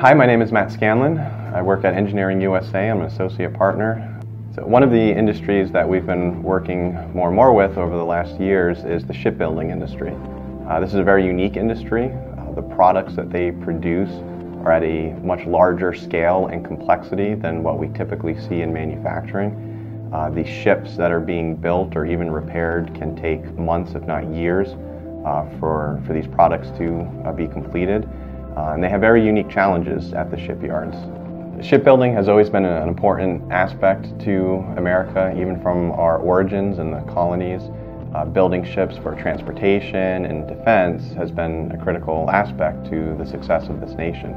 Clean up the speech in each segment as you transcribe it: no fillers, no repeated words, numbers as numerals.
Hi, my name is Matt Scanlan. I work at Engineering USA. I'm an associate partner. So one of the industries that we've been working more and more with over the last years is the shipbuilding industry. This is a very unique industry. The products that they produce are at a much larger scale and complexity than what we typically see in manufacturing. The ships that are being built or even repaired can take months, if not years, for these products to be completed. And they have very unique challenges at the shipyards. Shipbuilding has always been an important aspect to America, even from our origins in the colonies. Building ships for transportation and defense has been a critical aspect to the success of this nation.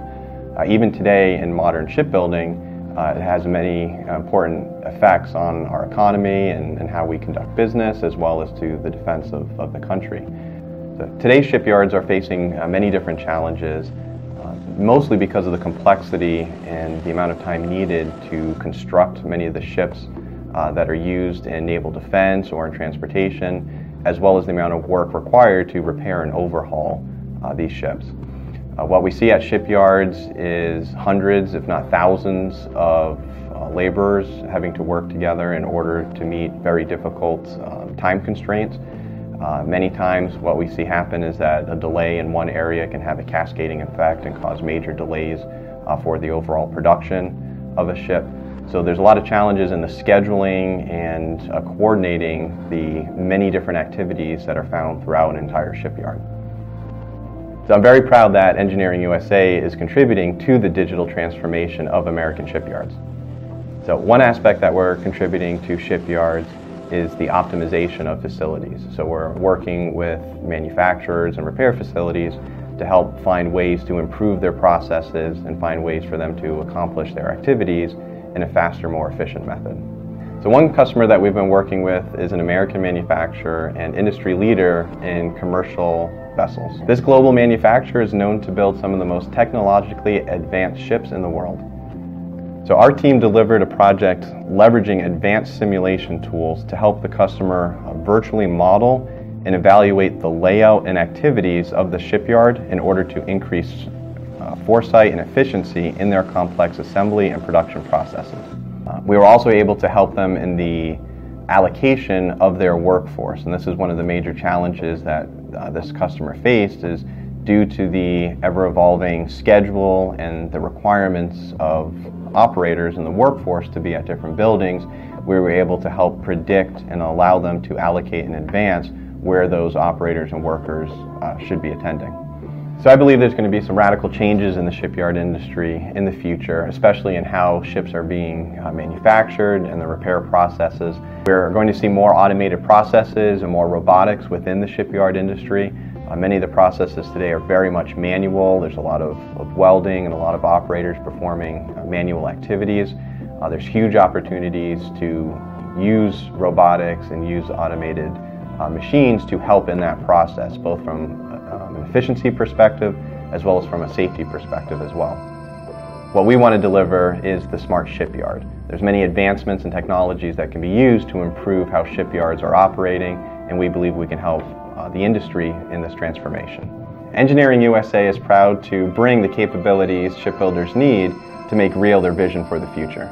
Even today in modern shipbuilding, it has many important effects on our economy and how we conduct business, as well as to the defense of the country. So today's shipyards are facing many different challenges, mostly because of the complexity and the amount of time needed to construct many of the ships that are used in naval defense or in transportation, as well as the amount of work required to repair and overhaul these ships. What we see at shipyards is hundreds, if not thousands, of laborers having to work together in order to meet very difficult time constraints. Many times what we see happen is that a delay in one area can have a cascading effect and cause major delays for the overall production of a ship. So there's a lot of challenges in the scheduling and coordinating the many different activities that are found throughout an entire shipyard. So I'm very proud that Engineering USA is contributing to the digital transformation of American shipyards. So one aspect that we're contributing to shipyards is the optimization of facilities. So we're working with manufacturers and repair facilities to help find ways to improve their processes and find ways for them to accomplish their activities in a faster, more efficient method. So one customer that we've been working with is an American manufacturer and industry leader in commercial vessels. This global manufacturer is known to build some of the most technologically advanced ships in the world. So our team delivered a project leveraging advanced simulation tools to help the customer virtually model and evaluate the layout and activities of the shipyard in order to increase foresight and efficiency in their complex assembly and production processes. We were also able to help them in the allocation of their workforce, and this is one of the major challenges that this customer faced, is due to the ever-evolving schedule and the requirements of operators in the workforce to be at different buildings. We were able to help predict and allow them to allocate in advance where those operators and workers should be attending. So I believe there's going to be some radical changes in the shipyard industry in the future, especially in how ships are being manufactured and the repair processes. We're going to see more automated processes and more robotics within the shipyard industry. Many of the processes today are very much manual. There's a lot of welding and a lot of operators performing manual activities. There's huge opportunities to use robotics and use automated machines to help in that process, both from an efficiency perspective as well as from a safety perspective as well. What we want to deliver is the smart shipyard. There's many advancements and technologies that can be used to improve how shipyards are operating, and we believe we can help the industry in this transformation. Engineering USA is proud to bring the capabilities shipbuilders need to make real their vision for the future.